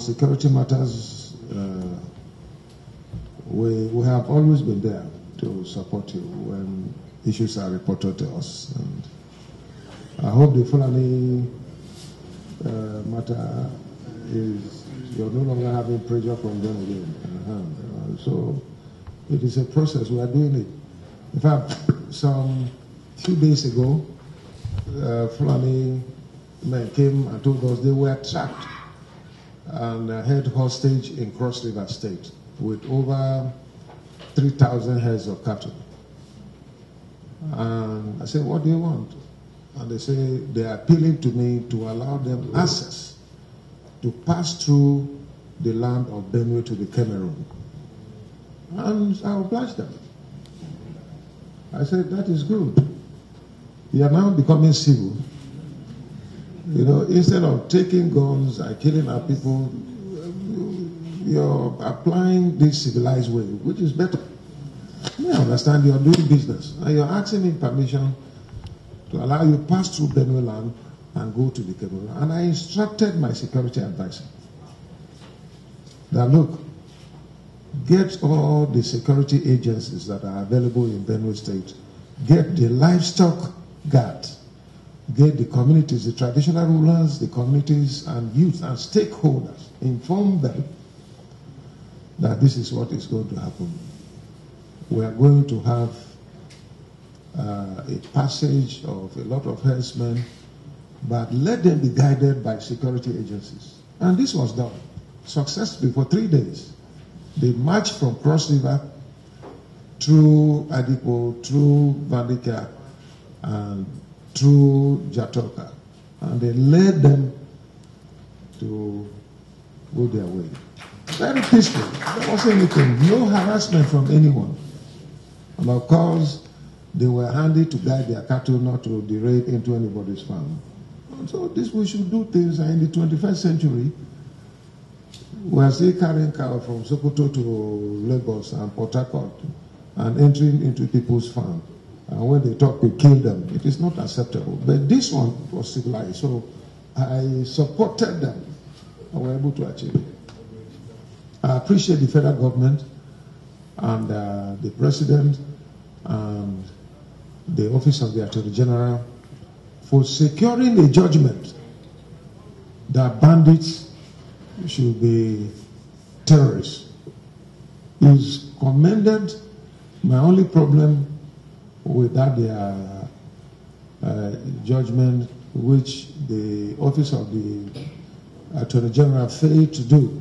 on security matters, we have always been there to support you when issues are reported to us. And I hope the Fulani matter is, you're no longer having pressure from them again. So it is a process, we are doing it. In fact, some few days ago, Fulani men came and told us they were trapped and held hostage in Cross River State with over 3,000 heads of cattle. And I said, what do you want? And they say, they are appealing to me to allow them access to pass through the land of Benue to the Cameroon. And I obliged them. I said, that is good. You are now becoming civil. You know, instead of taking guns and killing our people, you're applying this civilized way, which is better. You understand, you're doing business. And you're asking me permission to allow you to pass through Benue land and go to the Cameroon. And I instructed my security advisor that, look, get all the security agencies that are available in Benue State, get the livestock guard, get the communities, the traditional rulers, the communities and youth and stakeholders, inform them that this is what is going to happen. We are going to have a passage of a lot of herdsmen, but let them be guided by security agencies. And this was done successfully for 3 days. They marched from Cross River through Adipo, through Vandica, and through Jatoka, and they led them to go their way. Very peaceful. There wasn't anything, no harassment from anyone. And of course, they were handed to guide their cattle not to derate into anybody's farm. And so this, we should do things in the 21st century. We are still carrying cow from Sokoto to Lagos and Port Harcourt and entering into people's farm. And when they talk, we kill them. It is not acceptable. But this one was civilized, so I supported them and were able to achieve it. I appreciate the federal government and the president and the office of the Attorney General for securing a judgment that bandits should be terrorists. Is commended. My only problem with that their judgment, which the office of the Attorney General failed to do,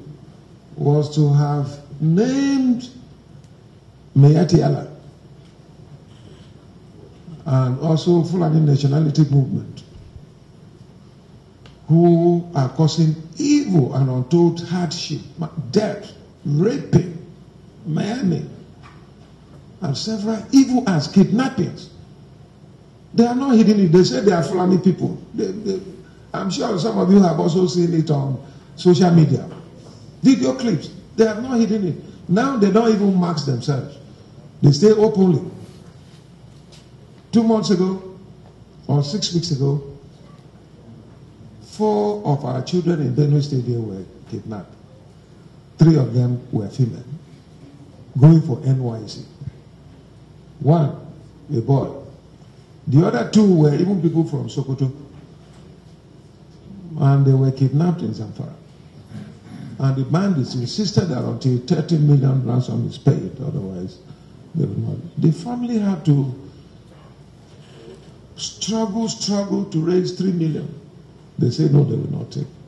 was to have named Mayati Allah and also Fulani Nationality Movement, who are causing evil and untold hardship, death, raping, maiming, and several evil acts, kidnappings. They are not hidden it. They say they are Fulani people. I'm sure some of you have also seen it on social media. Video clips. They have not hidden it. Now they don't even mask themselves. They stay openly. 2 months ago, or 6 weeks ago, 4 of our children in Benue Stadium were kidnapped. 3 of them were female, going for NYC. 1, a boy. The other 2 were even people from Sokoto. And they were kidnapped in Zamfara. And the bandits insisted that until 30 million ransom is paid, otherwise they will not. The family had to struggle to raise 3 million. They say, no, they will not take.